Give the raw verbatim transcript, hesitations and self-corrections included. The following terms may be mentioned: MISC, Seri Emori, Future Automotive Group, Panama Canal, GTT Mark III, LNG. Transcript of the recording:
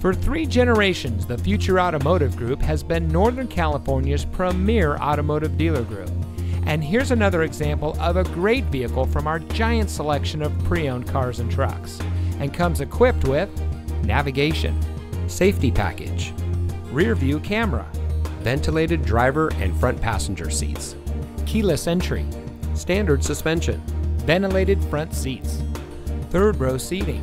For three generations, the Future Automotive Group has been Northern California's premier automotive dealer group. And here's another example of a great vehicle from our giant selection of pre-owned cars and trucks, and comes equipped with navigation, safety package, rear view camera, ventilated driver and front passenger seats, keyless entry, standard suspension, ventilated front seats, third row seating,